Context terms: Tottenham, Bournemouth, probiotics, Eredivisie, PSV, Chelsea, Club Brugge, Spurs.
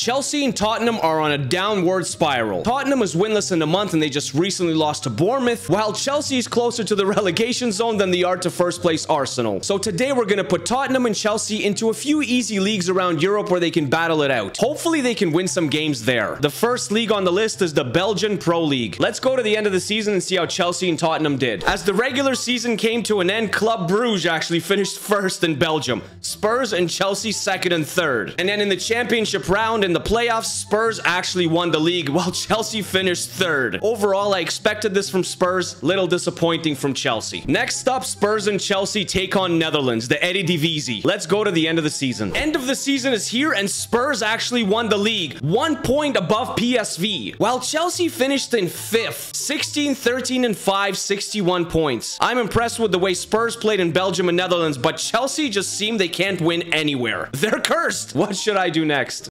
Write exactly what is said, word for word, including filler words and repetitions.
Chelsea and Tottenham are on a downward spiral. Tottenham is winless in a month and they just recently lost to Bournemouth, while Chelsea is closer to the relegation zone than they are to first place Arsenal. So today we're going to put Tottenham and Chelsea into a few easy leagues around Europe where they can battle it out. Hopefully they can win some games there. The first league on the list is the Belgian Pro League. Let's go to the end of the season and see how Chelsea and Tottenham did. As the regular season came to an end, Club Brugge actually finished first in Belgium. Spurs and Chelsea second and third. And then in the championship round, in the playoffs, Spurs actually won the league while Chelsea finished third. Overall, I expected this from Spurs. Little disappointing from Chelsea. Next up, Spurs and Chelsea take on Netherlands, the Eredivisie. Let's go to the end of the season. End of the season is here and Spurs actually won the league, one point above P S V, while Chelsea finished in fifth, sixteen, thirteen, and five, sixty-one points. I'm impressed with the way Spurs played in Belgium and Netherlands, but Chelsea just seem they can't win anywhere. They're cursed. What should I do next?